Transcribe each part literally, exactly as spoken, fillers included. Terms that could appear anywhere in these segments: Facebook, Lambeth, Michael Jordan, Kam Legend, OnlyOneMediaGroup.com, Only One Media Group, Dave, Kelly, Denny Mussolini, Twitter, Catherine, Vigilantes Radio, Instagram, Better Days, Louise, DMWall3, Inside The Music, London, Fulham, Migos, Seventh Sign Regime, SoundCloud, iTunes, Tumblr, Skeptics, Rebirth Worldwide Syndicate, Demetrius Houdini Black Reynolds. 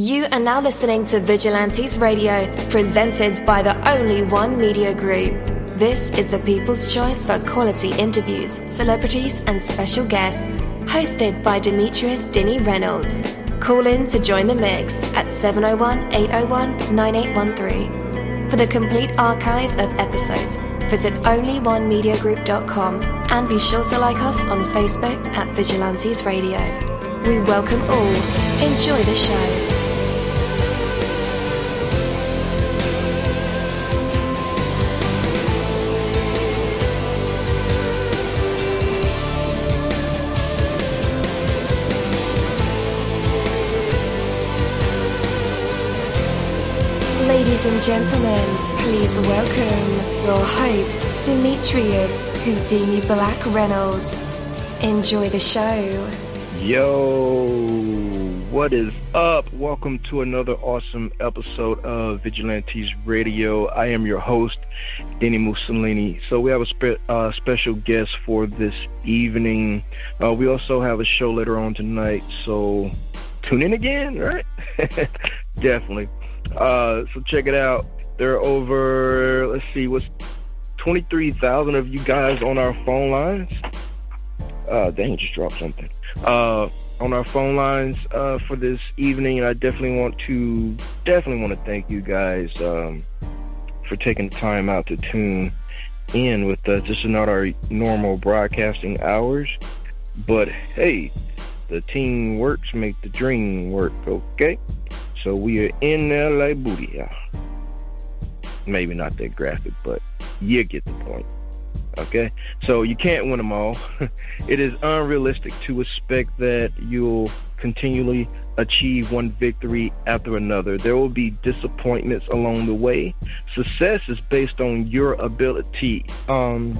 You are now listening to Vigilantes Radio, presented by the Only One Media Group. This is the people's choice for quality interviews, celebrities and special guests. Hosted by Demetrius Houdini Reynolds. Call in to join the mix at seven oh one, eight oh one, nine eight one three. For the complete archive of episodes, visit Only One Media Group dot com and be sure to like us on Facebook at Vigilantes Radio. We welcome all. Enjoy the show. Ladies and gentlemen, please welcome your host, Demetrius Houdini Black Reynolds. Enjoy the show. Yo, what is up? Welcome to another awesome episode of Vigilantes Radio. I am your host, Denny Mussolini. So we have a spe- uh, special guest for this evening. Uh, we also have a show later on tonight, so tune in again, right? Definitely. Uh, so check it out. There are over, let's see, what's twenty-three thousand of you guys on our phone lines. Uh, dang, just dropped something. Uh, on our phone lines uh, for this evening, and I definitely want to definitely want to thank you guys um, for taking the time out to tune in with us. This is not our normal broadcasting hours, but hey, the team works make the dream work. Okay. So we are in there like booty, y'all. Maybe not that graphic, but you get the point. Okay? So you can't win them all. It is unrealistic to expect that you'll continually achieve one victory after another. There will be disappointments along the way. Success is based on your ability um,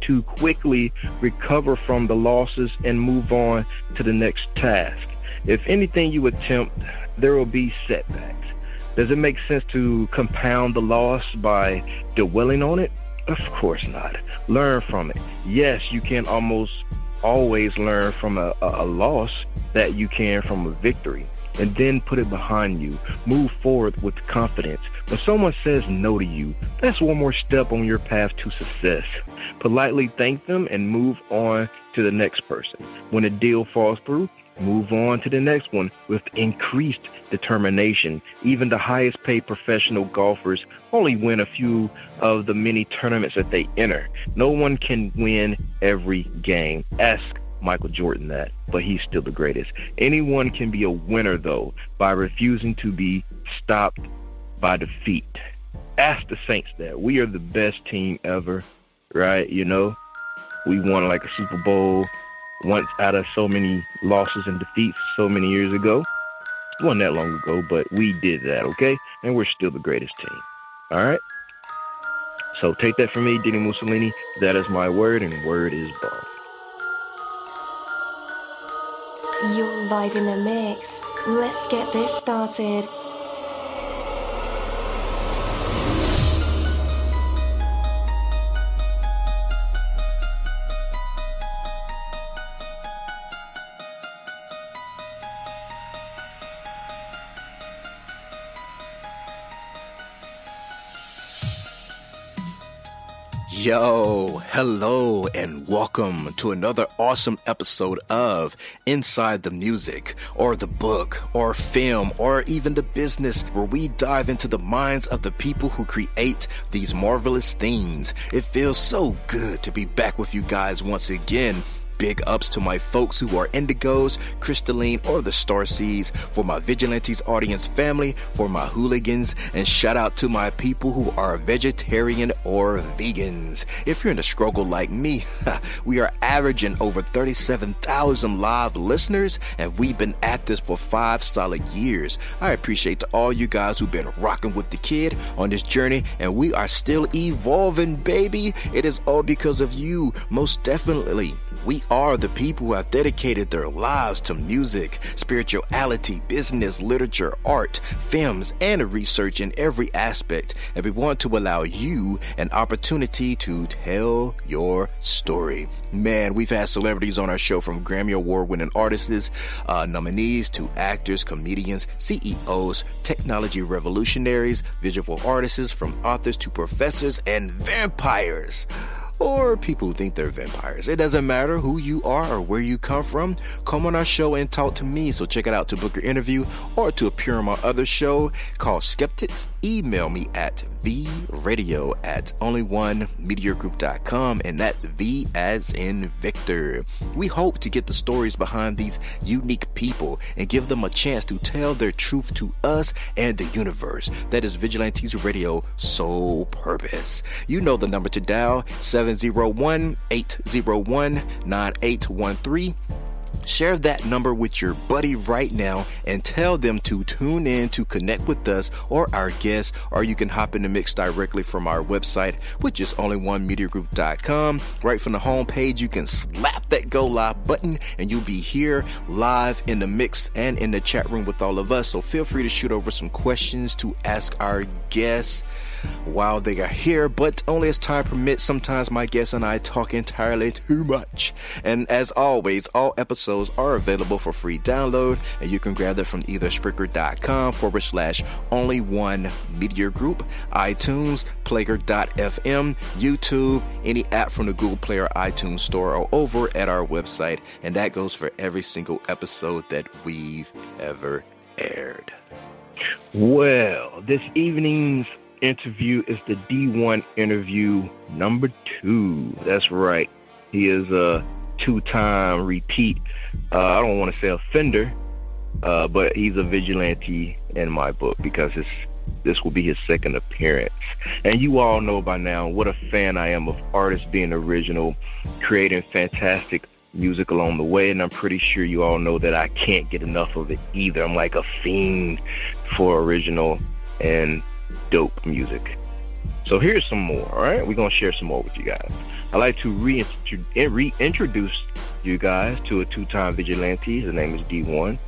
to quickly recover from the losses and move on to the next task. If anything you attempt, there will be setbacks. Does it make sense to compound the loss by dwelling on it? Of course not. Learn from it. Yes, you can almost always learn from a, a, a loss that you can from a victory, and then put it behind you. Move forward with confidence. When someone says no to you, that's one more step on your path to success. Politely thank them and move on to the next person. When a deal falls through, move on to the next one with increased determination. Even the highest paid professional golfers only win a few of the many tournaments that they enter. No one can win every game. Ask Michael Jordan that, but he's still the greatest. Anyone can be a winner, though, by refusing to be stopped by defeat. Ask the Saints that. We are the best team ever, right? You know, we won like a Super Bowl once out of so many losses and defeats so many years ago. It wasn't that long ago, but we did that, okay? And we're still the greatest team, all right? So take that from me, Denny Mussolini. That is my word, and word is bond. You're live in the mix. Let's get this started. Yo, hello, and welcome to another awesome episode of Inside the Music, or the book, or film, or even the business, where we dive into the minds of the people who create these marvelous things. It feels so good to be back with you guys once again. Big ups to my folks who are Indigos, Crystalline, or the Star Seeds, for my Vigilantes audience family, for my hooligans, and shout out to my people who are vegetarian or vegans. If you're in a struggle like me, we are averaging over thirty-seven thousand live listeners, and we've been at this for five solid years. I appreciate to all you guys who've been rocking with the kid on this journey, and we are still evolving, baby. It is all because of you, most definitely. We are the people who have dedicated their lives to music, spirituality, business, literature, art, films, and research in every aspect, and we want to allow you an opportunity to tell your story. Man, we've had celebrities on our show, from Grammy Award-winning artists, uh, nominees, to actors, comedians, C E Os, technology revolutionaries, visual artists, from authors to professors and vampires. Or people who think they're vampires. It doesn't matter who you are or where you come from. Come on our show and talk to me. So check it out to book your interview or to appear on my other show called Skeptics. Email me at v radio at only one media group dot com, and that's V as in Victor. We hope to get the stories behind these unique people and give them a chance to tell their truth to us and the universe. That is Vigilantes Radio's sole purpose. You know the number to dial, seven zero one, eight zero one, nine eight one three. Share that number with your buddy right now and tell them to tune in to connect with us or our guests, or you can hop in the mix directly from our website, which is only one media group dot com. Right from the homepage, you can slap that go live button and you'll be here live in the mix and in the chat room with all of us. So feel free to shoot over some questions to ask our guests while they are here, but only as time permits. Sometimes my guests and I talk entirely too much. And as always, all episodes are available for free download, and you can grab that from either Spreaker.com forward slash Only One Media Group, iTunes, Player dot f m, YouTube, any app from the Google Play or iTunes Store, or over at our website, and that goes for every single episode that we've ever aired. Well, this evening's interview is the D one interview number two. That's right. He is a uh, two-time repeat, uh, I don't want to say offender, uh, but he's a vigilante in my book, because it's, this will be his second appearance. And you all know by now what a fan I am of artists being original, creating fantastic music along the way, and I'm pretty sure you all know that I can't get enough of it either. I'm like a fiend for original and dope music. So here's some more, all right? We're going to share some more with you guys. I'd like to reintroduce you guys to a two-time vigilante. His name is D one.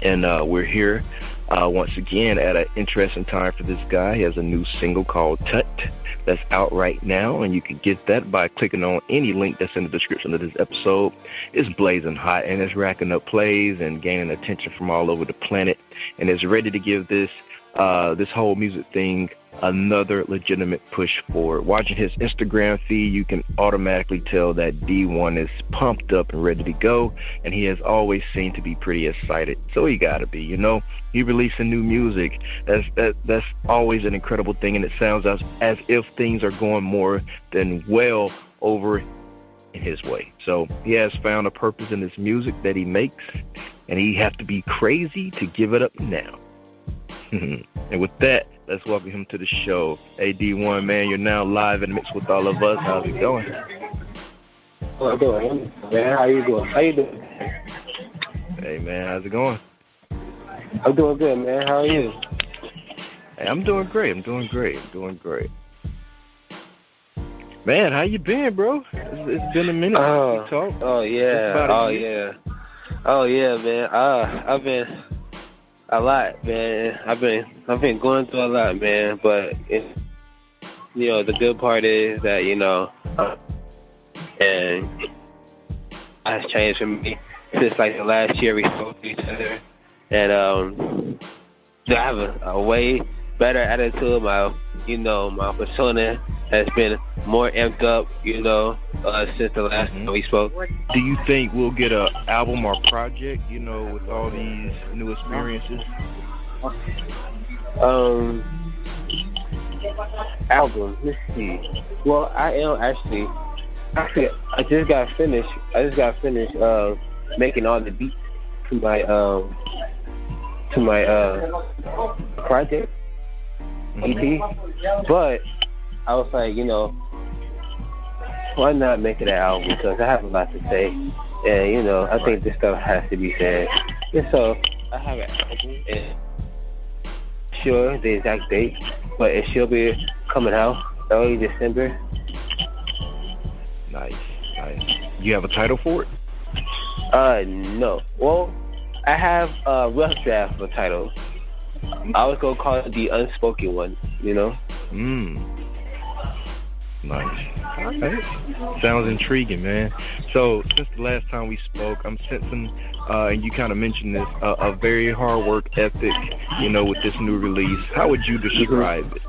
And uh, we're here uh, once again at an interesting time for this guy. He has a new single called T U T T that's out right now, and you can get that by clicking on any link that's in the description of this episode. It's blazing hot, and it's racking up plays and gaining attention from all over the planet, and it's ready to give this Uh, this whole music thing another legitimate push forward. Watching his Instagram feed, you can automatically tell that D one is pumped up and ready to go, and he has always seemed to be pretty excited. So he gotta be, you know. He releasing new music. That's that, that's always an incredible thing, and it sounds as, as if things are going more than well over in his way. So he has found a purpose in this music that he makes, and he has to be crazy to give it up now. And with that, let's welcome him to the show. Hey, D one, man, you're now live and mixed with all of us. How's it going? What's going on, man? How you doing? How you doing? Hey, man, how's it going? I'm doing good, man. How are you? Hey, I'm doing great. I'm doing great. I'm doing great. Man, how you been, bro? It's, it's been a minute. Oh, we talked. Oh, yeah. Oh, yeah. Oh, yeah, man. Uh, I've been... A lot, man. I've been I've been going through a lot, man. But it, you know, the good part is that you know, uh, and has changed for me since like the last year we spoke to each other, and um, I have a, a way better attitude. My you know my persona has been more amped up, you know, uh, since the last time we spoke. Do you think we'll get a album or project, you know, with all these new experiences? Um, album. Let's see. Well, I am actually. Actually, I just got finished. I just got finished uh, making all the beats to my um, to my uh, project E P, but I was like, you know, why not make it an album? Because I have a lot to say, and you know, I think this stuff has to be said. And so I have an album, and sure the exact date, but it should be coming out early December. Nice. Nice. You have a title for it? Uh, no. Well, I have a rough draft of titles. I was gonna call it the unspoken one, you know? Mm. Nice. Okay. Sounds intriguing, man. So, since the last time we spoke, I'm sensing, uh, and you kind of mentioned this, uh, a very hard work ethic, you know, with this new release. How would you describe it?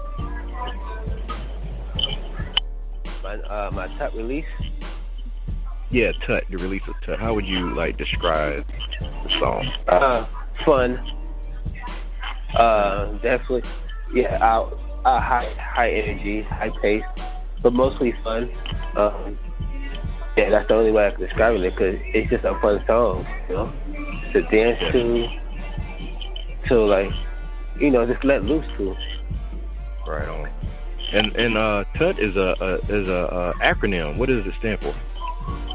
My, uh, my top release? Yeah, T U T T, the release of T U T T. How would you, like, describe the song? Uh, fun. Uh, definitely. Yeah, uh, uh, high, high energy, high pace, but mostly fun. Um, yeah, that's the only way I can describe it, because it's just a fun song, you know, to dance to, to, like, you know, just let loose to. Right on. And and uh, T U T T is a, a is a uh, acronym. What does it stand for?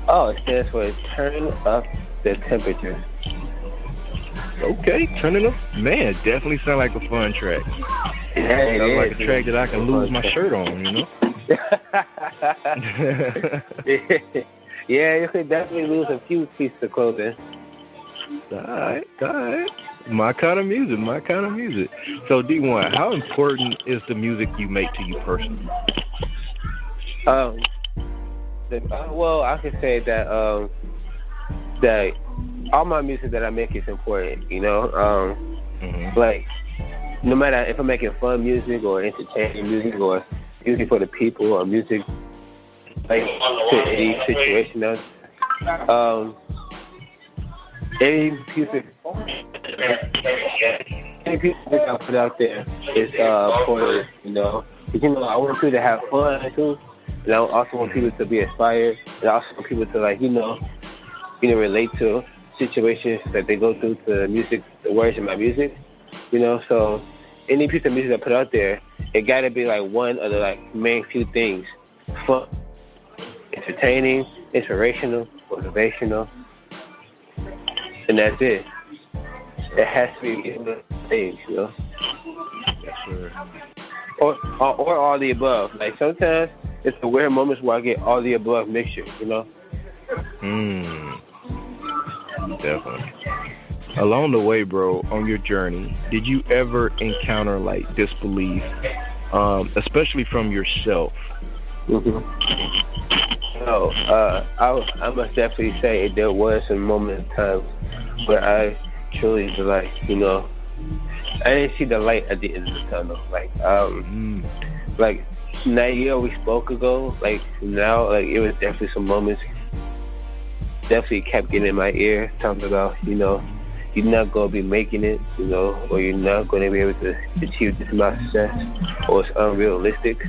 Oh, it stands for Turn Up the Temperature. Okay, turning up. Man, definitely sound like a fun track. Yeah, it sounds like a track that I can lose my shirt on, you know? Yeah, you could definitely lose a few pieces of clothing. Alright, alright. My kind of music, my kind of music. So, D one, how important is the music you make to you personally? Um, the, uh, well, I could say that, um, that all my music that I make is important, you know? Um, mm-hmm. Like, no matter if I'm making fun music or entertaining music or music for the people or music, like, to any situation else, um, any piece of any piece of music I put out there is uh, important, you know? Because, you know, I want people to have fun, too, and I also want people to be inspired, and I also want people to, like, you know, you know, relate to situations that they go through to music, the words in my music, you know. So any piece of music I put out there, it gotta be like one of the like main few things: fun, entertaining, inspirational, motivational, and that's it. It has to be one of those things, you know. Or, or or all the above. Like sometimes it's the weird moments where I get all the above mixture, you know. Hmm. Definitely. Along the way, bro, on your journey, did you ever encounter like disbelief, um, especially from yourself? Mm-hmm. No, uh, I, I must definitely say there was some moments, times where I truly was like, you know, I didn't see the light at the end of the tunnel. Like, um, mm. like now, yeah, we spoke ago. Like now, like it was definitely some moments. Definitely kept getting in my ear talking about, you know, you're not going to be making it, you know, or you're not going to be able to achieve this amount of success, or it's unrealistic.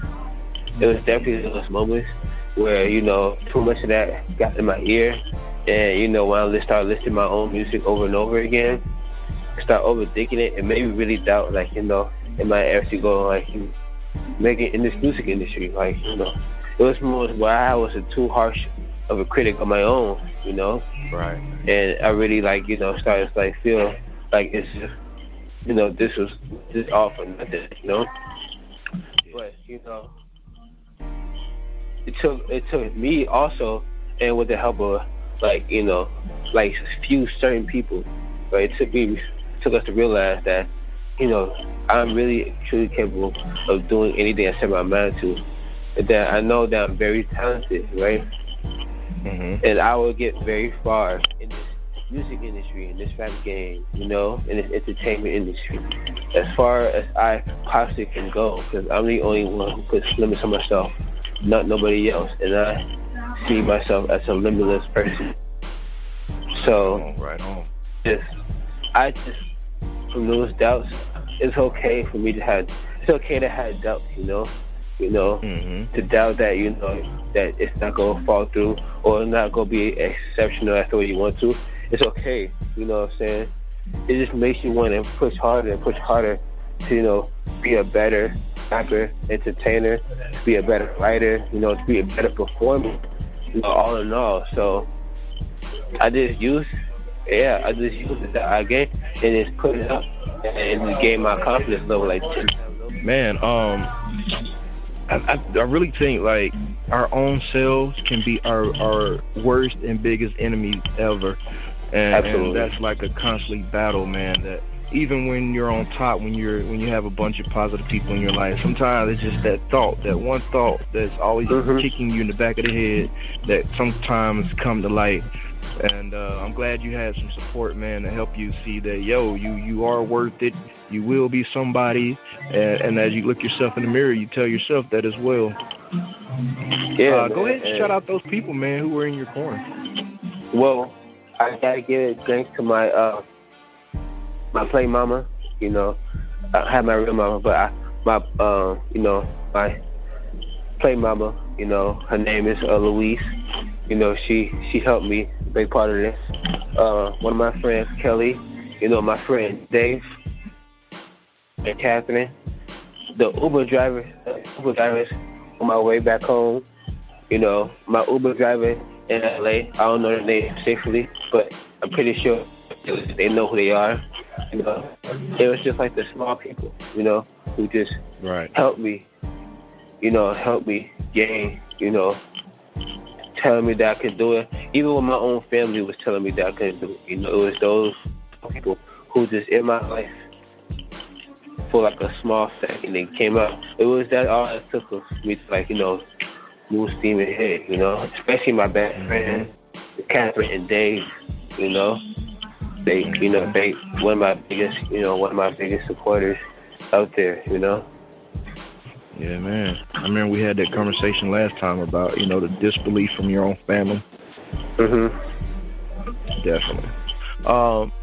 It was definitely those moments where, you know, too much of that got in my ear, and, you know, when I start listening my own music over and over again, start overthinking it, and made me really doubt, like, you know, am I actually going to, like, make it in this music industry? Like, you know, it was moments where I was too harsh of a critic on my own, you know? Right. And I really, like, you know, started to, like, feel like it's just, you know, this was just all for nothing, you know? But, you know, it took it took me also, and with the help of, like, you know, like, few certain people, right? It took me, it took us to realize that, you know, I'm really truly capable of doing anything I set my mind to. And that I know that I'm very talented, right? Mm-hmm. And I will get very far in this music industry, in this rap game, you know, in this entertainment industry, as far as I possibly can go, because I'm the only one who puts limits on myself, not nobody else. And I see myself as a limitless person. So, oh, right on. Just, I just, from those doubts, it's okay for me to have, it's okay to have doubts, you know. You know, mm-hmm. to doubt that, you know, that it's not going to fall through or not going to be exceptional as the way you want to. It's okay, you know what I'm saying? It just makes you want to push harder and push harder to, you know, be a better rapper, entertainer, to be a better writer, you know, to be a better performer, you know, all in all. So I just use, yeah, I just use it that I get and just put it up and just gain my confidence level. Like, man, um... I, I really think, like, our own selves can be our, our worst and biggest enemy ever. And, Absolutely. and that's like a constant battle, man, that even when you're on top, when you're when you have a bunch of positive people in your life, sometimes it's just that thought, that one thought that's always mm-hmm. kicking you in the back of the head that sometimes come to light. And uh, I'm glad you had some support, man, to help you see that, yo, you, you are worth it. You will be somebody. And, and as you look yourself in the mirror, you tell yourself that as well. Yeah, uh, go ahead and shout out those people, man, who were in your corner. Well, I got to give it thanks to my... Uh, my play mama, you know, I had my real mama, but I, my, uh, you know, my play mama, you know, her name is uh, Louise. You know, she, she helped me, big part of this. Uh, one of my friends, Kelly, you know, my friend Dave and Catherine, the Uber driver, the Uber drivers on my way back home, you know, my Uber driver in L A, I don't know their name safely, but I'm pretty sure they know who they are. You know, it was just like the small people, you know, who just right. helped me, you know, helped me gain, you know, telling me that I could do it. Even when my own family was telling me that I couldn't do it, you know, it was those people who just in my life for like a small second and came up. It was that all it took for me to like, you know, move steam ahead, you know, especially my best friend, Catherine and Dave, you know. They, you know, they one of my biggest, you know, one of my biggest supporters out there, you know. Yeah, man. I remember we had that conversation last time about, you know, the disbelief from your own family. Mm-hmm. Definitely. Um.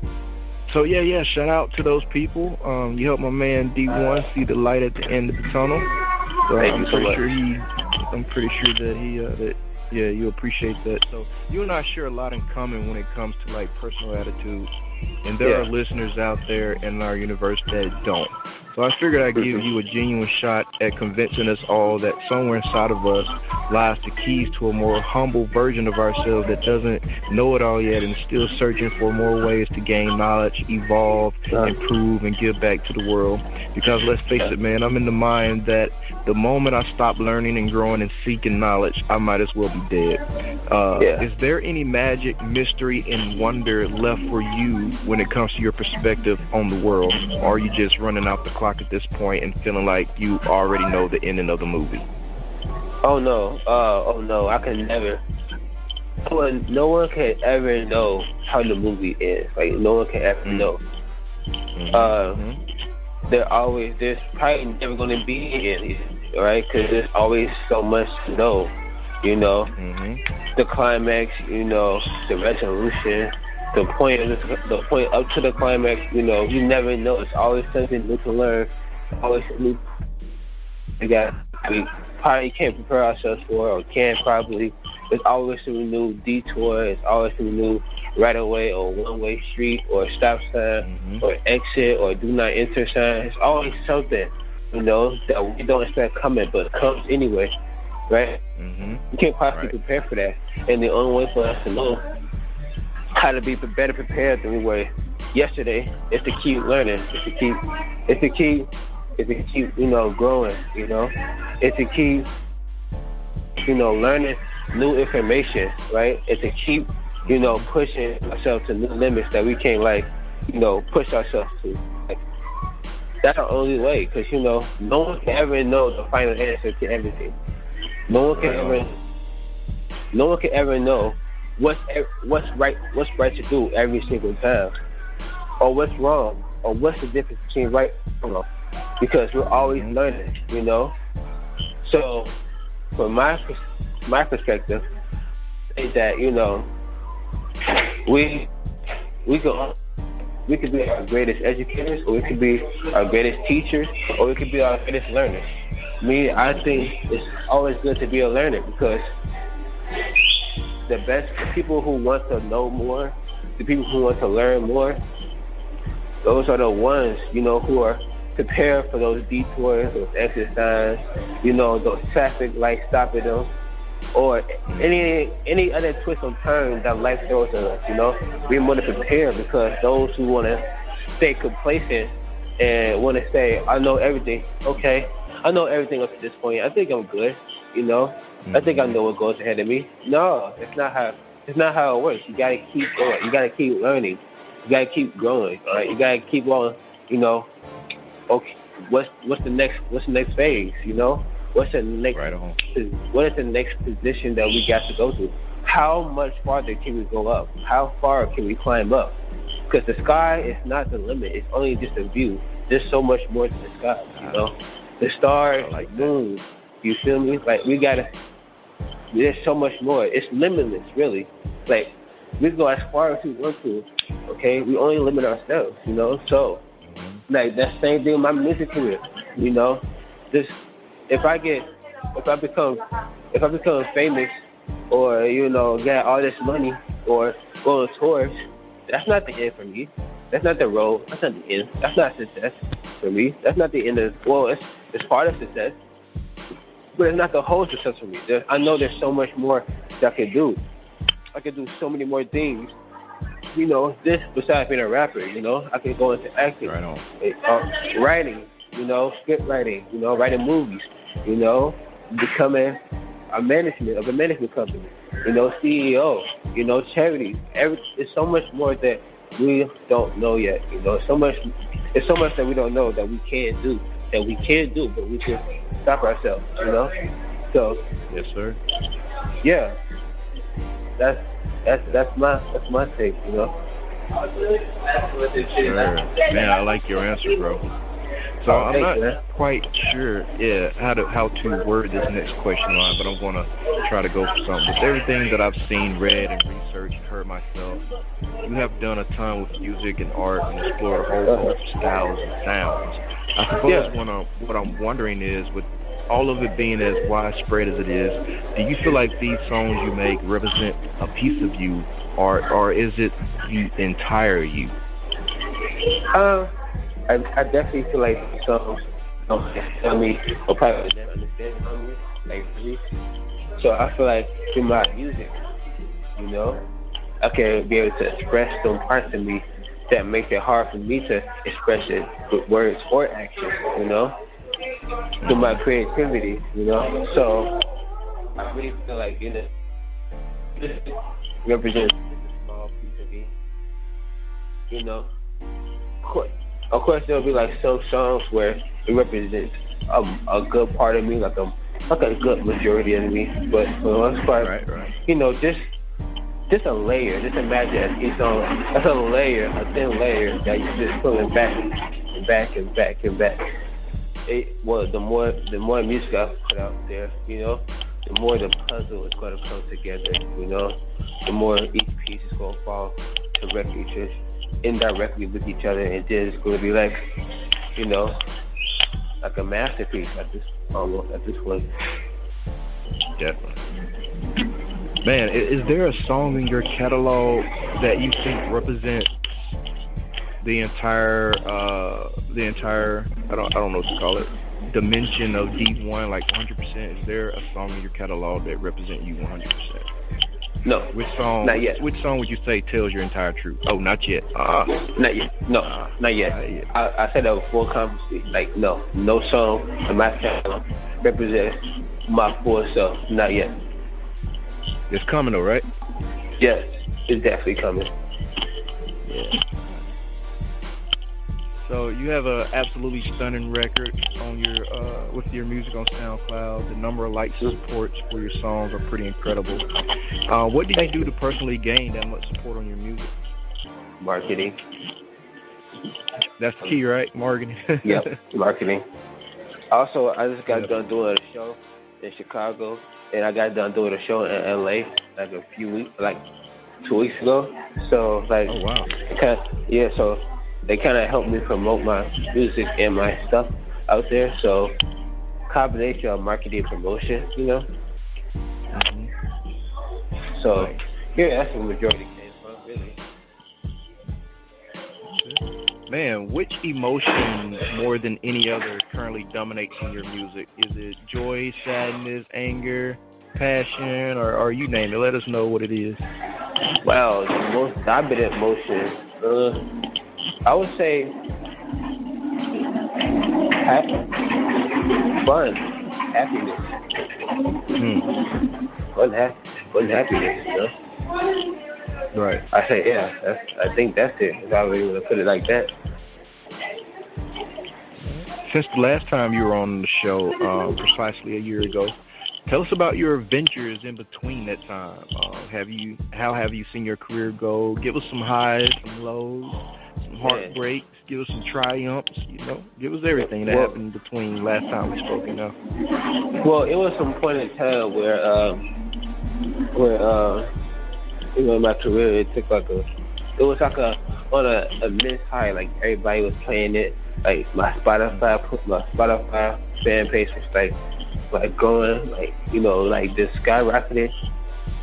So yeah, yeah. Shout out to those people. Um, you helped my man D one see the light at the end of the tunnel. So Thank I'm you so pretty much. Sure he, I'm pretty sure that he, uh, that. Yeah, you appreciate that. So you and I share a lot in common when it comes to like personal attitudes, and there yeah. are listeners out there in our universe that don't. So I figured I'd give you a genuine shot at convincing us all that somewhere inside of us lies the keys to a more humble version of ourselves that doesn't know it all yet and is still searching for more ways to gain knowledge, evolve, improve, and give back to the world. Because let's face it, man, I'm in the mind that the moment I stop learning and growing and seeking knowledge, I might as well be dead. Uh, yeah. Is there any magic, mystery, and wonder left for you when it comes to your perspective on the world? Or are you just running out the clock at this point and feeling like you already know the ending of the movie? Oh no, uh, oh no, I can never. No one, no one can ever know how the movie ends. Like no one can ever mm-hmm. know. Mm-hmm. Uh, mm-hmm. There always, there's probably never going to be an end, right? Because there's always so much to know. You know, mm-hmm. the climax. You know, the resolution. The point, the point up to the climax, you know, you never know. It's always something new to learn. Always new. We got, we probably can't prepare ourselves for, or can probably. It's always a new detour. It's always a new right of way or one way street or stop sign mm-hmm. or exit or do not enter sign. It's always something, you know, that we don't expect coming, but comes anyway, right? Mm-hmm. We can't possibly right. prepare for that, and the only way for us to know how to be better prepared than we were yesterday is to keep learning. It's to keep, it's to keep, it's to keep, you know, growing, you know. It's to keep, you know, learning new information, right? It's to keep, you know, pushing ourselves to new limits that we can't, like, you know, push ourselves to. Like, that's our only way, because, you know, no one can ever know the final answer to everything. No one can ever, no one can ever know What's, what's right what's right to do every single time, or what's wrong, or what's the difference between right and wrong, because we're always learning, you know. So from my my perspective is that, you know, we we can we could be our greatest educators, or we could be our greatest teachers, or we could be our greatest learners. Me, I think it's always good to be a learner, because the best the people who want to know more, the people who want to learn more, those are the ones, you know, who are prepared for those detours, those exit signs, you know, those traffic lights stopping them, or any any other twist or turn that life throws at us, you know. We want to prepare, because those who want to stay complacent and want to say, I know everything, okay, I know everything up to this point, I think I'm good. you know? Mm-hmm. I think I know what goes ahead of me. No, it's not how it's not how it works. You gotta keep going. You gotta keep learning. You gotta keep growing. Right? You gotta keep on, you know, okay, what's what's the next what's the next phase, you know? What's the next right on. What is the next position that we got to go to? How much farther can we go up? How far can we climb up? Because the sky is not the limit. It's only just a view. There's so much more to the sky, you know? The stars, like moon, you feel me? Like, we gotta, there's so much more. It's limitless, really. Like, we go as far as we want to, okay? We only limit ourselves, you know? So, like, that same thing with my music career, you know? Just, if I get, if I become, if I become famous, or, you know, get all this money, or go on tours, that's not the end for me. That's not the road. That's not the end. That's not success for me. That's not the end of, well, it's, it's part of success, but it's not the whole success for me. There, I know there's so much more that I can do. I can do so many more things, you know, this besides being a rapper, you know. I can go into acting, right on. Uh, writing, you know, script writing, you know, writing movies, you know, becoming a management of a management company, you know, C E O, you know, charities. Every, it's so much more that we don't know yet, you know. So much, it's so much that we don't know that we can't do, that we can do, but we just stop ourselves, you know. So yes, sir. Yeah, that's that's that's my that's my take, you know. Sure. Man, I like your answer, bro. So oh, I'm thanks, not man. quite sure, yeah, how to how to word this next question line, but I'm gonna try to go for something. With everything that I've seen, read, and researched, and heard myself, you have done a ton with music and art and explored a whole host of styles and sounds. I suppose yeah. what I'm what I'm wondering is, with all of it being as widespread as it is, do you feel like these songs you make represent a piece of you, or or is it the entire you? Uh. I, I definitely feel like some don't tell me or probably never understand me, like really. So I feel like through my music, you know, I can be able to express some parts of me that make it hard for me to express it with words or actions, you know, through my creativity, you know. So I really feel like you know, this represents a small piece of me, you know. Of course. Of course, there'll be like some songs where it represents a, a good part of me, like a like a good majority of me. But for the most part, right, right. you know, just just a layer. Just imagine it's on that's a layer, a thin layer that you're just pulling back and back and back and back. It well, the more the more music I put out there, you know, the more the puzzle is going to come together. You know, the more each piece is going to fall to refuge. Indirectly with each other, and then it's going to be like, you know, like a masterpiece at this almost at this point. Yeah. Man, is there a song in your catalog that you think represents the entire, uh, the entire? I don't, I don't know what to call it. Dimension of D one, like one hundred percent. Is there a song in your catalog that represents you one hundred percent? No. Which song? Not yet. Which song would you say tells your entire truth? Oh, not yet. Uh, not yet. No, uh, not yet. Not yet. I, I said that with full confidence. Like, no, no song in my catalog represents my full self. Not yet. It's coming, though, right? Yes, it's definitely coming. Yeah. So you have an absolutely stunning record on your uh, with your music on SoundCloud. The number of likes and supports for your songs are pretty incredible. Uh, what do you do to personally gain that much support on your music? Marketing. That's key, right? Marketing. Yep, marketing. Also, I just got yep. done doing a show in Chicago, and I got done doing a show in L A like a few weeks, like two weeks ago. So like, oh wow, kind of, yeah, so. They kind of helped me promote my music and my stuff out there. So, combination of marketing and promotion, you know. Mm-hmm. So, yeah, that's where the majority came from, really. Man, which emotion more than any other currently dominates in your music? Is it joy, sadness, anger, passion, or, or you name it? Let us know what it is. Wow, the most dominant emotion. Uh, I would say fun. happiness. Mm. Unhappy, unhappiness, you know? Right. I say, yeah, that's, I think that's it, if I really want to put it like that. Since the last time you were on the show, uh, precisely a year ago, tell us about your adventures in between that time. Uh, have you? How have you seen your career go? Give us some highs, some lows, some heartbreaks. Give us some triumphs. You know, give us everything that well, happened between last time we spoke. You know. Well, it was some point in time where, uh, where uh, you know, my career it took like a, it was like a on a, a missed high. Like everybody was playing it. Like my Spotify, my Spotify fan page was like. Like going, like you know, like just skyrocketing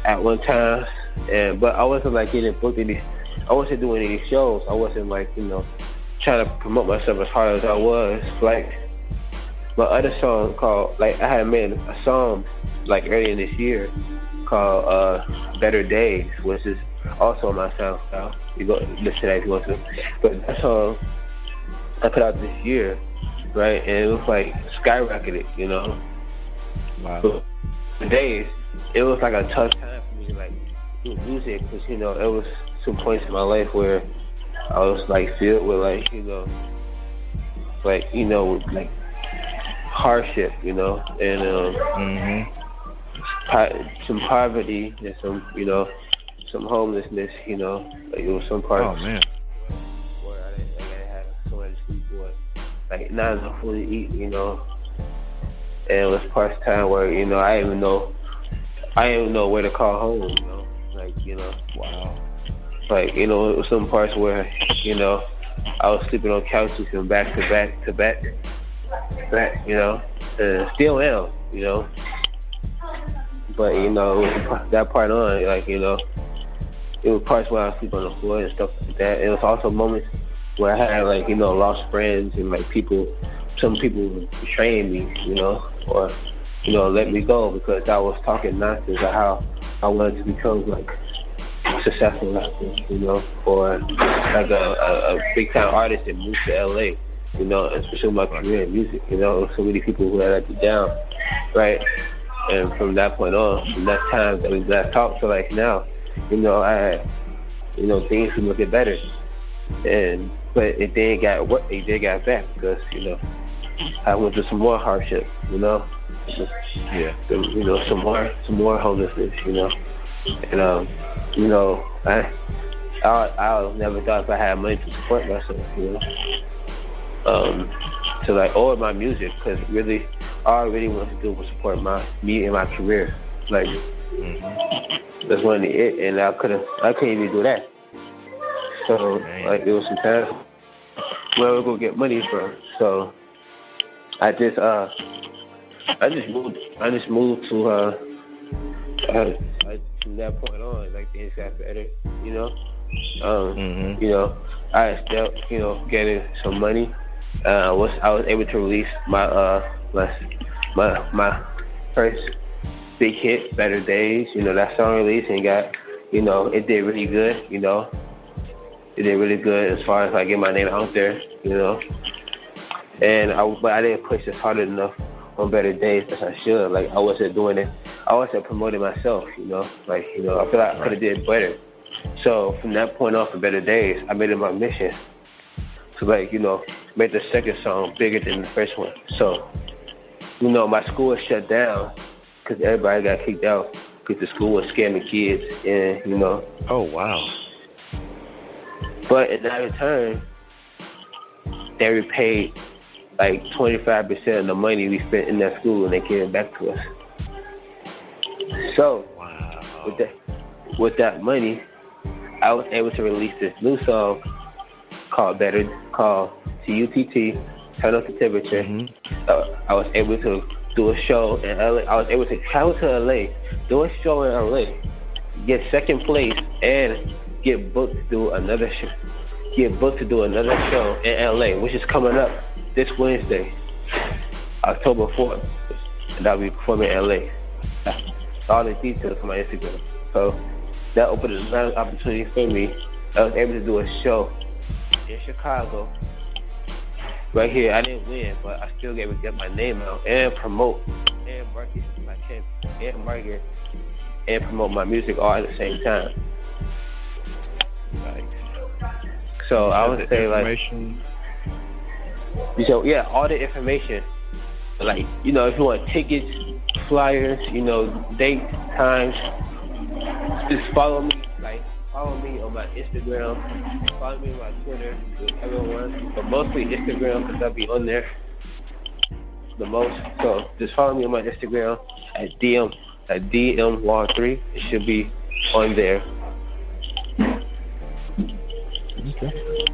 at one time, and but I wasn't like getting booked any. I wasn't doing any shows. I wasn't like you know trying to promote myself as hard as I was. Like my other song called, like I had made a song like earlier this year called uh, "Better Days," which is also on my SoundCloud. You go listen to that if you want to. But that song I put out this year, right? And it was like skyrocketed, you know. Wow. Days, it was like a tough time for me, like with music, because you know it was some points in my life where I was like filled with like you know, like you know, like hardship, you know, and um, mm-hmm. po- some poverty and some you know, some homelessness, you know, like it was some part. Oh man. Where I didn't, like, I didn't have so much sleep, or like not enough food to eat, you know. And it was part time where, you know, I didn't even know, I didn't even know where to call home, you know, like, you know, wow. Like, you know, it was some parts where, you know, I was sleeping on couches from back to back to back, back, you know, and still am, you know, but, you know, it was that part on, like, you know, it was parts where I was sleeping on the floor and stuff like that. It was also moments where I had, like, you know, lost friends and, like, people, some people betraying me, you know, or, you know, let me go because I was talking nonsense about how I wanted to become, like, successful artist, you know, or like a, a, a big-time artist that moved to L A, you know, especially my career in music, you know, so many people who had let me down, right? And from that point on, from that time that we last talked to, like, now, you know, I, you know, things were looking better. And, but it then got, what it then got back because, you know, I went through some more hardship, you know. Yeah. You know, some more, some more homelessness, you know. And um, you know, I, I, I never thought if I had money to support myself, you know. Um, to like, or my music, because really, all I really wanted to do was support my, me and my career. Like, mm-hmm. that's one of the it, and I couldn't, I couldn't even do that. So, man. Like, it was some time where I was gonna get money from. So. I just uh I just moved I just moved to uh, uh I, from that point on, like things got better, you know. Um mm-hmm. you know, I still you know, getting some money. Uh was I was able to release my uh my my my first big hit, Better Days, you know, that song released and got you know, it did really good, you know. It did really good as far as like getting my name out there, you know. And I, but I didn't push as hard enough on Better Days as I should. Like I wasn't doing it. I wasn't promoting myself, you know. Like you know, I feel like I could have did better. So from that point on, for Better Days, I made it my mission to like you know make the second song bigger than the first one. So you know, my school was shut down because everybody got kicked out because the school was scamming kids, and you know. Oh wow. But in that return, they repaid. Like twenty-five percent of the money we spent in that school, and they came back to us. So, wow. with that with that money, I was able to release this new song called Better, called T U T T Turn Up the Temperature. Mm-hmm. Uh, I was able to do a show in L A. I was able to travel to L A, do a show in L A, get second place, and get booked to do another show. Get booked to do another show in L A, which is coming up this Wednesday, October fourth, and I'll be performing in L A. All the details on my Instagram. So that opened another opportunity for me. I was able to do a show in Chicago, right here. I didn't win, but I still got to get my name out and promote and market I can and market and promote my music all at the same time. Right. So I would say like so yeah, all the information. Like, you know, if you want tickets, flyers, you know, dates, times, just follow me, like follow me on my Instagram, follow me on my Twitter, everyone, but mostly Instagram because I'll be on there the most. So just follow me on my Instagram at D M at D M Wall three. It should be on there. Okay.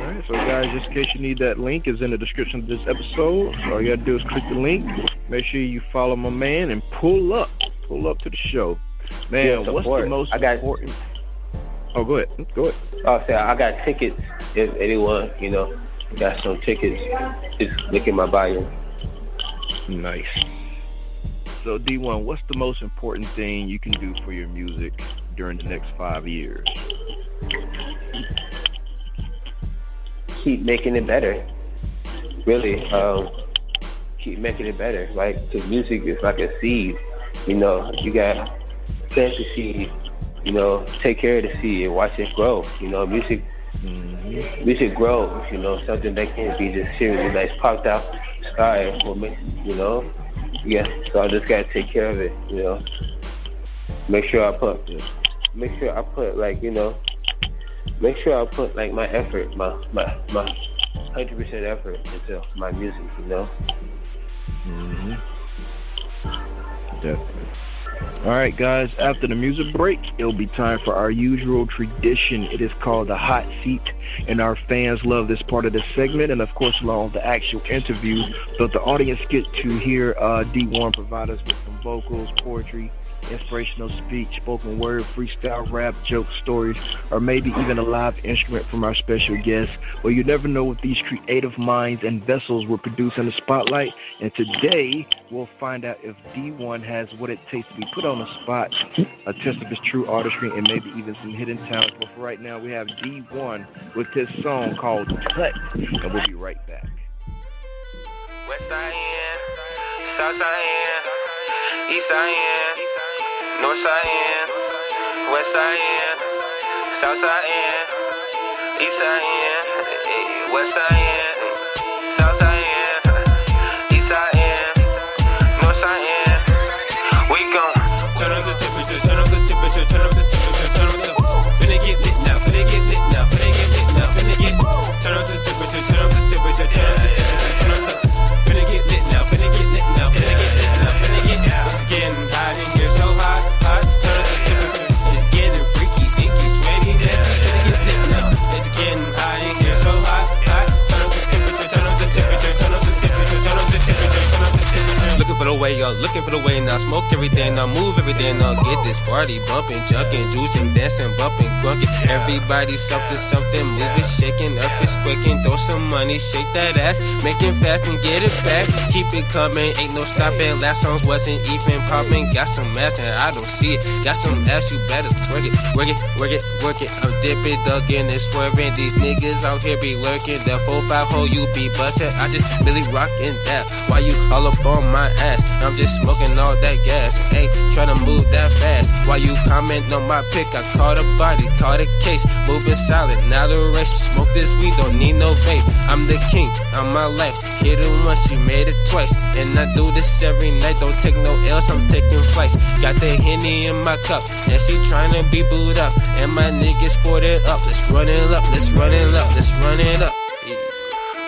All right, so guys, just in case you need that link, it's in the description of this episode. So all you gotta do is click the link. Make sure you follow my man and pull up, pull up to the show. Man, yeah, what's the most I got, important? Oh, go ahead, go ahead. Oh, say I got tickets. If anyone, you know, got some tickets, just look at my bio. Nice. So D one, what's the most important thing you can do for your music during the next five years? Keep making it better, really. Um, keep making it better. Like, cause music is like a seed, you know. You gotta plant the seed, you know. Take care of the seed and watch it grow. You know, music, mm-hmm. music grows. You know, something that can't be just seriously like popped out the sky for me. You know, yeah. So I just gotta take care of it. You know, make sure I put, make sure I put like you know. Make sure I put like my effort, my my my hundred percent effort into my music, you know. Mm-hmm. Definitely. All right, guys. After the music break, it'll be time for our usual tradition. It is called the hot seat, and our fans love this part of the segment, and of course, along with the actual interview. But the audience get to hear uh, D one provide us with some vocals, poetry, inspirational speech, spoken word, freestyle rap, joke stories, or maybe even a live instrument from our special guest. Well, you never know what these creative minds and vessels will produce in the spotlight, and today we'll find out if D one has what it takes to be put on the spot, a test of his true artistry, and maybe even some hidden talents. But for right now, we have D one with his song called Cut, and we'll be right back. West side, yeah. South side, yeah. East side, yeah. North side in, west side in, south side in, east side in, west side in, south side in, east side in, north side in. We gon' turn up the temperature, turn up the temperature, turn up the temperature, turn up the. Finna get lit now, finna get lit now, finna get lit now, finna get. Turn up the temperature, turn up the temperature, turn up the temperature, turn up the. Finna get lit now, finna get lit now, finna get lit now, finna get. It's getting hot in here, so hot, hot. Turn up the temperature. It's getting freaky, icky, sweaty, messy. Finna get lit now. It's getting hot in here, so hot, hot. Turn up the temperature, turn up the temperature, turn up the temperature, turn up the temperature, turn up the temperature. Looking for the way, y'all. Looking for the way now. Smoke everything now, move everything now. Get this party bumping, junkin', juicing, dancing, bumping, crunking. Everybody something, something, move it, shaking, up it's quicking. Throw some money, shake that ass, make it fast and get it back. Keep it coming, ain't no stopping. Last songs wasn't even popping. Got some ass and I don't see it. Got some ass, you better twerk it, work it, work it, work it. I'm dipping, ducking, and swerving. These niggas out here be lurking. That four five hole you be bustin'. I just really rockin' that. Why you all up on my ass? I'm just smoking all that gas. Ain't tryna move that fast. Why you comment on my pick? I caught a body, caught a case, moving silent. Now the race, smoke this weed, don't need no vape. I'm the king, I'm my life. Hit it once, she made it twice, and I do this every night. Don't take no L's, I'm taking flights. Got the Henny in my cup, and she tryna be booed up, and my niggas poured it up. Let's run it up, let's run it up, let's run it up.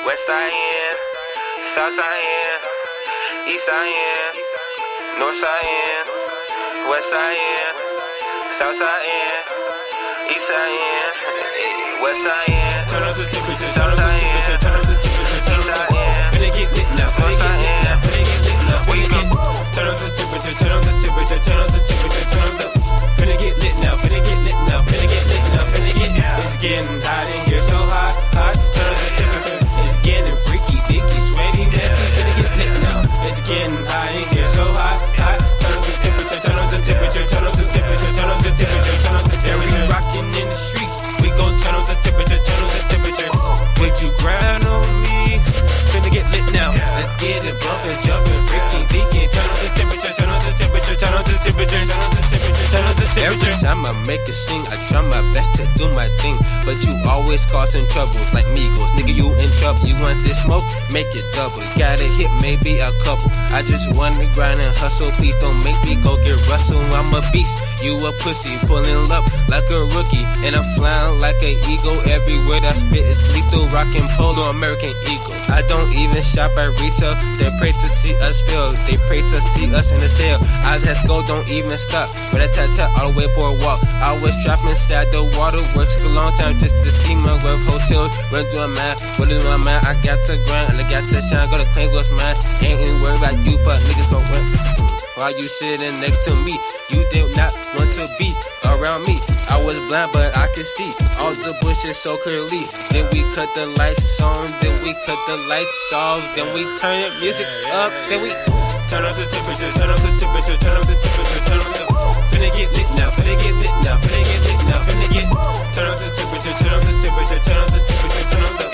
West side in, south side in, east side in, north side in, west side in, south side in. East side in, west side in. Turn up the temperature, turn up the temperature, turn up the temperature, turn up the temperature. Finna get lit now, finna get lit now, finna get lit now, finna get lit. Turn up the temperature, turn up the temperature, turn up the temperature, turn up the. Finna get lit now, finna get lit now, finna get lit now, finna get. It's getting hot in here, so hot, hot. Turn up the temperature, it's getting freaky, dicky, sweaty, messy. Finna get lit now, it's getting hot in here, so hot, hot. Turn up the temperature, turn up the temperature, turn up the temperature, turn up the temperature, turn up the temperature. In the streets, we gon' turn up the temperature, turn up the temperature. Would you grind on me? Finna get lit now. Let's get it bumpin', jumpin', freaky, deakin', turn up Every time I make a sing, I try my best to do my thing, but you always causing troubles like Migos. Nigga, you in trouble. You want this smoke? Make it double. Got a hit, maybe a couple. I just wanna grind and hustle. Please don't make me go get Russell. I'm a beast, you a pussy. Pulling up like a rookie, and I'm flying like an eagle. Every word I spit is lethal. Rockin' polo, American eagle. I don't even shop at retail. They pray to see us fail. They pray to see us in the sale. I just go, don't even stop. But I tat-tat all the way boardwalk. I was trapped inside the water. Worked took a long time just to see my web hotels. Run through my mind, run through my mind. I got to grind and I got to shine. Gotta claim what's mine. Ain't any worry about you, fuck niggas gon' run. Why you sitting next to me? You did not want to be around me. I was blind, but I could see all the bushes so clearly. Then we cut the lights on, then we cut the lights off, then we turn the music up, then we turn up the temperature, turn up the temperature, turn up the temperature, turn up the. Finna get lit now, finna get lit now, finna get lit now, finna get. Turn up the temperature, turn up the temperature, turn up the temperature, turn up the.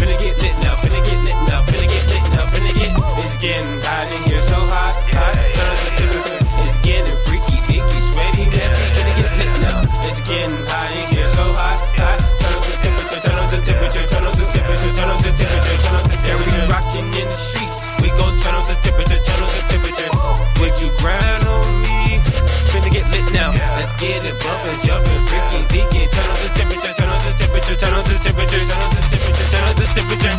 Finna get lit now, finna get lit now, finna get lit now, finna get. It's getting hot in here, so hot, hot. Turn up the temperature, it's getting freaky, icky, sweaty, messy. Finna get lit now, it's getting hot in here, so hot, hot. Turn up the temperature, turn up the temperature, turn up the temperature, turn up the temperature, turn up the temperature. We rockin' in the streets, we gon' turn up the temperature, turn up the temperature. Would you grind on me? Finna get lit now, let's get it bumpin', jumpin', freaky, deakin'. Turn up the temperature, turn up the temperature, turn up the temperature, turn up the temperature, turn up the temperature.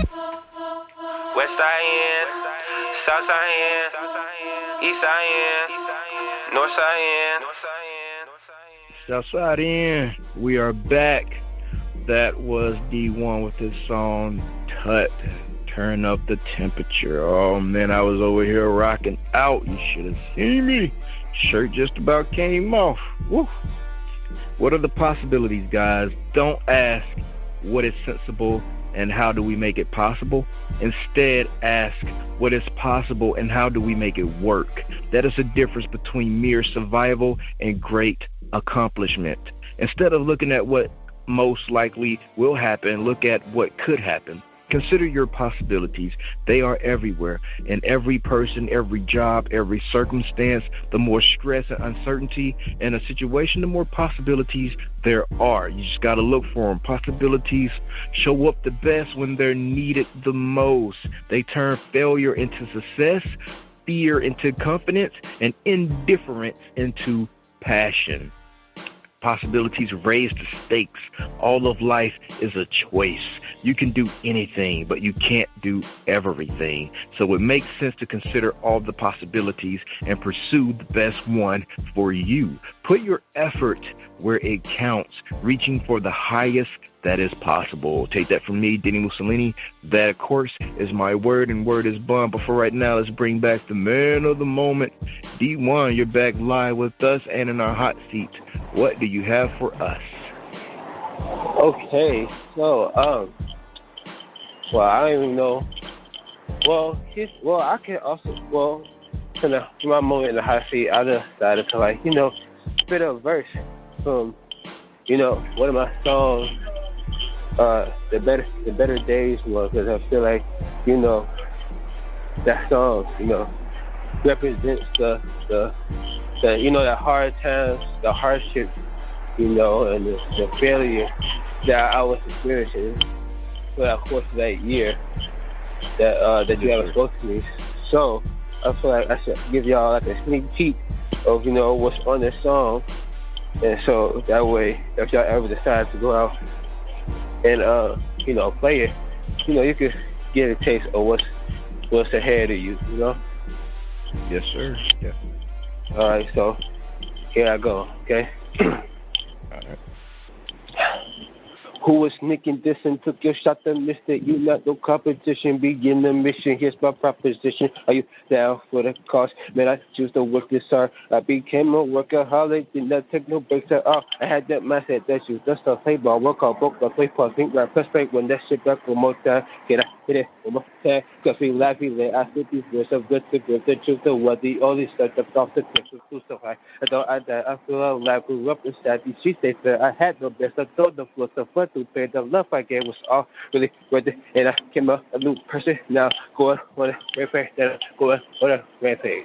West side in, south side in, east side in, north side in. South side in, we are back. That was D one with his song T U T T. Turn up the temperature. Oh man, I was over here rocking out. You should have seen me. Shirt just about came off. Woo. What are the possibilities, guys? Don't ask what is sensible and how do we make it possible. Instead, ask what is possible and how do we make it work. That is the difference between mere survival and great accomplishment. Instead of looking at what most likely will happen, look at what could happen. Consider your possibilities. They are everywhere. In every person, every job, every circumstance, the more stress and uncertainty in a situation, the more possibilities there are. You just got to look for them. Possibilities show up the best when they're needed the most. They turn failure into success, fear into confidence, and indifference into passion. Possibilities raise the stakes. All of life is a choice. You can do anything, but you can't do everything. So it makes sense to consider all the possibilities and pursue the best one for you. Put your effort where it counts, reaching for the highest that is possible. Take that from me, Denny Mussolini. That, of course, is my word, and word is bond. But for right now, let's bring back the man of the moment, D one. You're back live with us and in our hot seat. What do you have for us? Okay, so um, well, I don't even know. Well, his, well, I can also well, in a, my moment in the hot seat, I decided to like you know spit a verse from you know one of my songs. Uh, the better, the better days one, because I feel like, you know, that song, you know, represents the, the, the you know, the hard times, the hardship, you know, and the, the failure that I was experiencing throughout the course of that year that uh, that you haven't spoken to me. So I feel like I should give y'all like a sneak peek of, you know, what's on this song, and so that way, if y'all ever decide to go out and uh, you know, play it, you know, you can get a taste of what's what's ahead of you, you know? Yes, sir. Yeah. All right, so here I go, okay? All right. Who was nicking this and took your shot and missed it? You not no competition, begin the mission. Here's my proposition. Are you down for the cause? Man, I choose to work this hard. I became a workaholic, did not take no breaks at all. I had that mindset that you just don't play ball, work hard, broke the play ball, think right, press break when that shit back one more time. Can I hit it one more time? Cause we laugh, we lay. I see these words of good to good. The truth of what the only stuff that's off the cliff was too so high. I thought I died, I feel alive, grew up inside these streets, they said I had no best, I thought the floor so fun. Through pain, the love I gave was all really worth it, and I came up a new person. Now going on a rampage, then going on a rampage.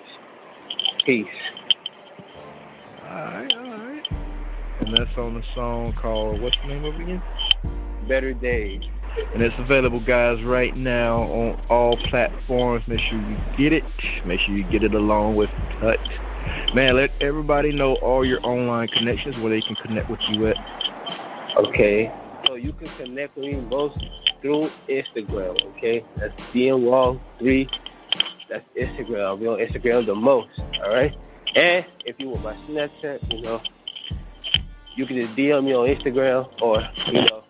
Peace. All right, all right. and that's on the song called, what's the name of it again? Better Days. And it's available, guys, right now on all platforms. Make sure you get it. Make sure you get it along with T U T. Man, let everybody know all your online connections, where they can connect with you at. Okay. So you can connect with me both through Instagram, okay? That's D M Wall three. That's Instagram. I'll be on Instagram the most, all right? And if you want my Snapchat, you know, you can just D M me on Instagram, or, you know,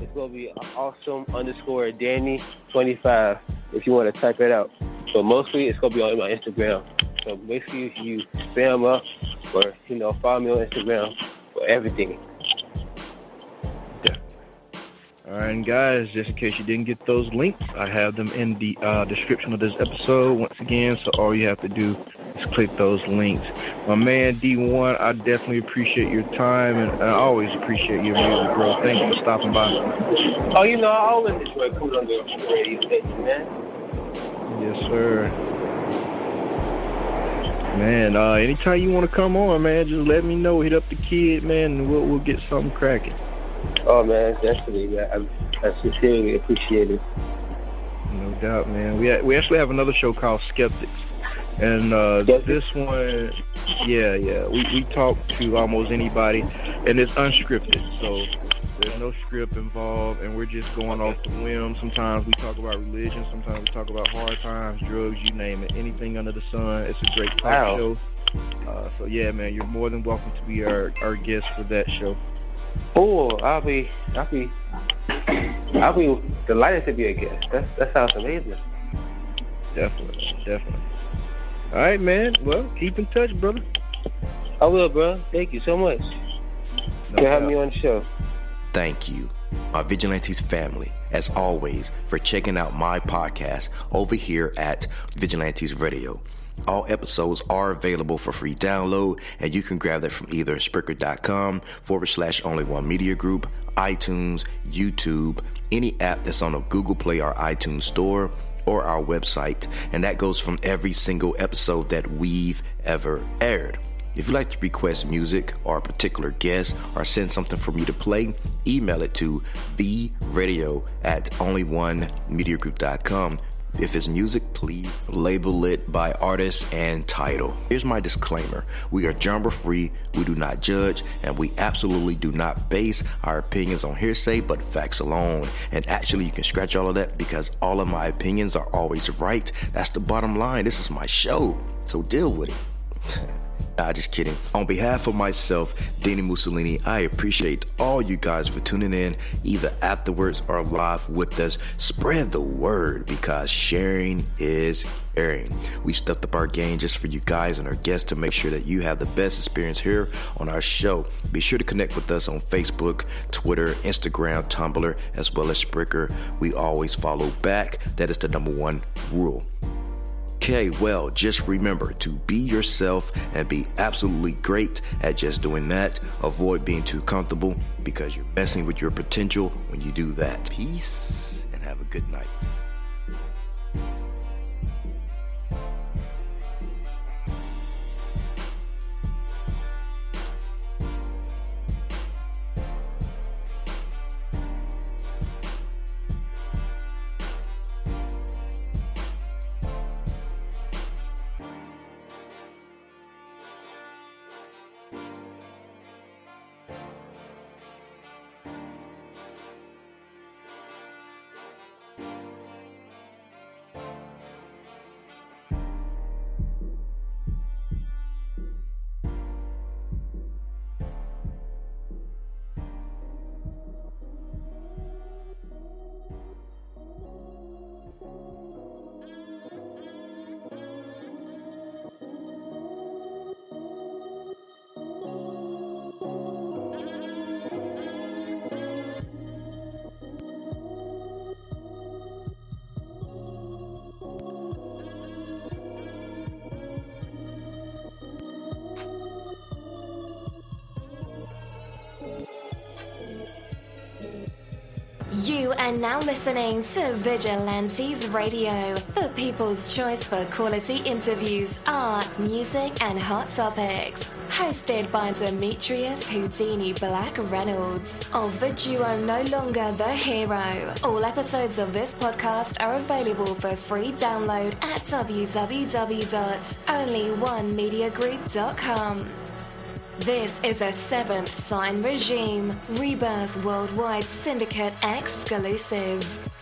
it's going to be awesome underscore Danny twenty-five if you want to type it out. But mostly it's going to be on my Instagram. So make sure you spam up or, you know, follow me on Instagram for everything. Yeah. All right, and guys, just in case you didn't get those links, I have them in the uh, description of this episode once again. So all you have to do is click those links. My man, D one, I definitely appreciate your time, and I always appreciate your music, bro. Thank you for stopping by. Oh, you know, I always enjoy cool on the radio station, man. Yes, sir. Man, uh, anytime you want to come on, man, just let me know. Hit up the kid, man, and we'll, we'll get something cracking. Oh, man, definitely, man. I, I sincerely appreciate it. No doubt, man. We ha- we actually have another show called Skeptics. And uh, Skeptics. This one, yeah, yeah. We, we talk to almost anybody, and it's unscripted, so there's no script involved, and we're just going off the whim. Sometimes we talk about religion. Sometimes we talk about hard times, drugs, you name it. Anything under the sun. It's a great talk wow. show. Uh, so, yeah, man, you're more than welcome to be our, our guest for that show. Oh, I'll be, I'll be, I'll be delighted to be a guest. That's, that sounds amazing. Definitely, definitely. All right, man. Well, keep in touch, brother. I will, bro. Thank you so much no for having me on the show. Thank you, my Vigilantes family, as always, for checking out my podcast over here at Vigilantes Radio. All episodes are available for free download, and you can grab that from either Spreaker.com forward slash Only One Media Group, iTunes, YouTube, any app that's on a Google Play or iTunes store, or our website. And that goes from every single episode that we've ever aired. If you'd like to request music or a particular guest or send something for me to play, email it to vradio at only one media group dot com. If it's music, please label it by artist and title. Here's my disclaimer. We are genre-free, we do not judge, and we absolutely do not base our opinions on hearsay but facts alone. And actually, you can scratch all of that because all of my opinions are always right. That's the bottom line. This is my show, so deal with it. Nah, just kidding. On behalf of myself, Denny Mussolini, I appreciate all you guys for tuning in, either afterwards or live with us. Spread the word, because sharing is airing. We stepped up our game just for you guys and our guests to make sure that you have the best experience here on our show. Be sure to connect with us on Facebook, Twitter, Instagram, Tumblr, as well as Spreaker. We always follow back. That is the number one rule. Okay, well, just remember to be yourself and be absolutely great at just doing that. Avoid being too comfortable, because you're messing with your potential when you do that. Peace, and have a good night. You are now listening to Vigilantes Radio, the people's choice for quality interviews, art, music, and hot topics. Hosted by Demetrius Houdini Black Reynolds of the duo No Longer The Hero. All episodes of this podcast are available for free download at w w w dot only one media group dot com. This is a Seventh Sign Regime, Rebirth Worldwide Syndicate exclusive.